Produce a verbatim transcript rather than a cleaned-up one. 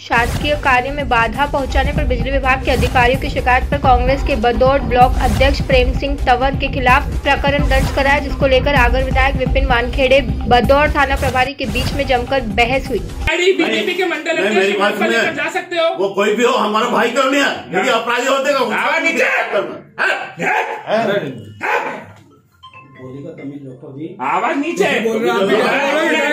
शासकीय कार्य में बाधा पहुंचाने पर बिजली विभाग के अधिकारियों की शिकायत पर कांग्रेस के बड़ोद ब्लॉक अध्यक्ष प्रेम सिंह तंवर के खिलाफ प्रकरण दर्ज कराया, जिसको लेकर आगर विधायक विपिन वानखेड़े बड़ोद थाना प्रभारी के बीच में जमकर बहस हुई। बीजेपी के मंडल अध्यक्ष जा सकते हो, वो कोई भी हो, हमारा भाई क्यों नहीं है? अपराधी होते आवाज नीचे।